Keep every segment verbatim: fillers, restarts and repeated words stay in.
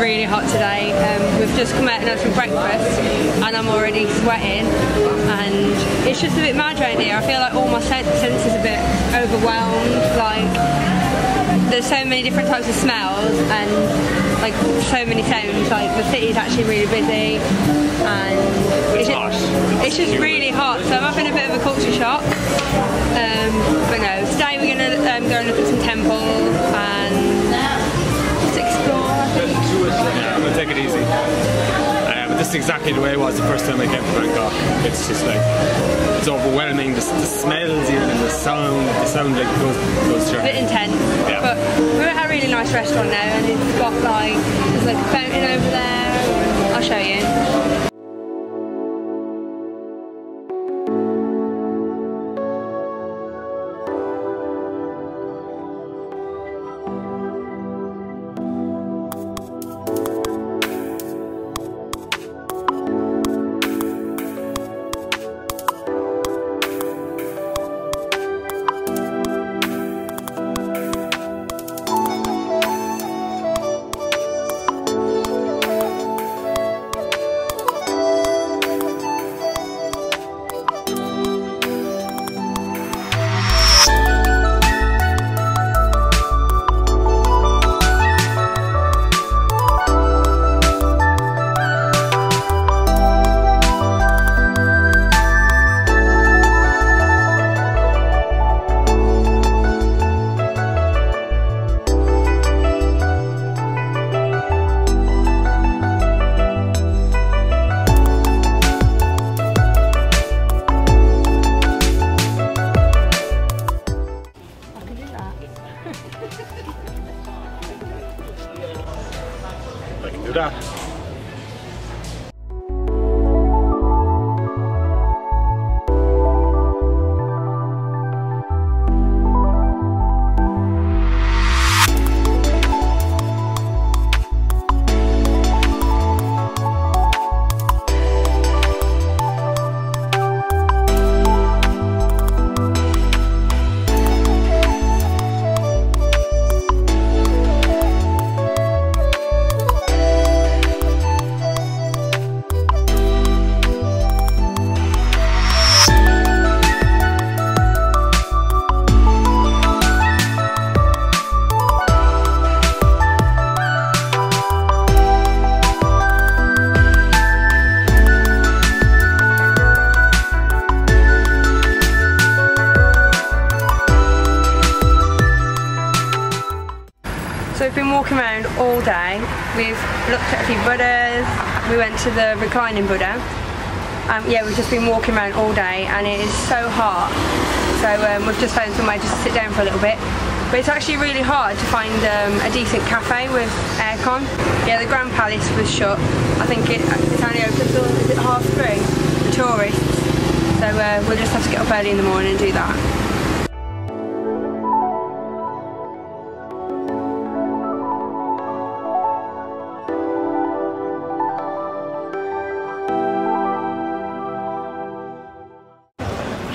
really hot today. Um, we've just come out and had some breakfast and I'm already sweating, and it's just a bit mad right here. I feel like all my senses are a bit overwhelmed. Like, there's so many different types of smells and like so many sounds. Like, the city's actually really busy and it's just, it's just really hot, so I'm having a bit of a culture shock. Um, but no, today we're gonna um, go and look at some temples and just explore. Yeah, I'm gonna take it easy. Uh, but this is exactly the way it was the first time I came to Bangkok. It's just like, it's overwhelming. The, the smells, even, and the sound. The sound like goes goes through. A bit intense. Yeah. But we're at a really nice restaurant now, and it's got like there's like a fountain over there. I'll show you. Walking around all day, we've looked at a few Buddhas, we went to the reclining Buddha. Um, yeah, we've just been walking around all day and it is so hot, so um, we've just found somewhere just to sit down for a little bit, but it's actually really hard to find um, a decent cafe with aircon. Yeah, the Grand Palace was shut. I think it, it's only open till is it half three for tourists, so uh, we'll just have to get up early in the morning and do that.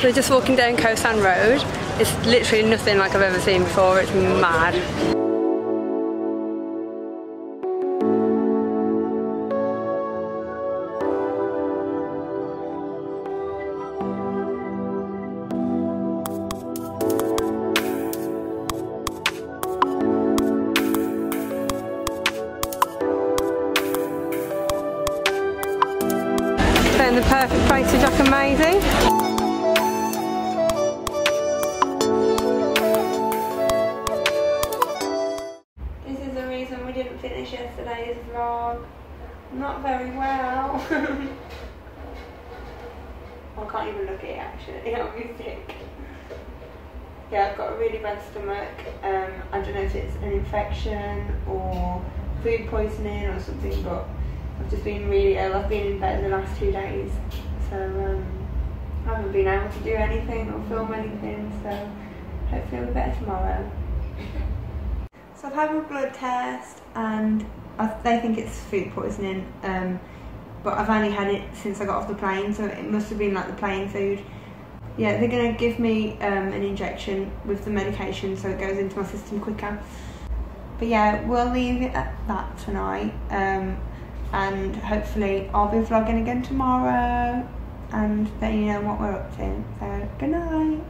We're just walking down Khaosan Road. It's literally nothing like I've ever seen before. It's mad. Found the perfect place to Jack and Maisie. Yesterday's vlog, not very well. I can't even look at it actually, I'll be sick. Yeah, I've got a really bad stomach. Um, I don't know if it's an infection or food poisoning or something, but I've just been really ill. I've been in bed the last two days, so um, I haven't been able to do anything or film anything, so hopefully I'll be better tomorrow. So I've had a blood test and I, they think it's food poisoning, um, but I've only had it since I got off the plane, so it must have been like the plane food. Yeah, they're going to give me um, an injection with the medication so it goes into my system quicker. But But yeah, we'll leave it at that tonight, um, and hopefully I'll be vlogging again tomorrow and letting you know what we're up to. So, good night.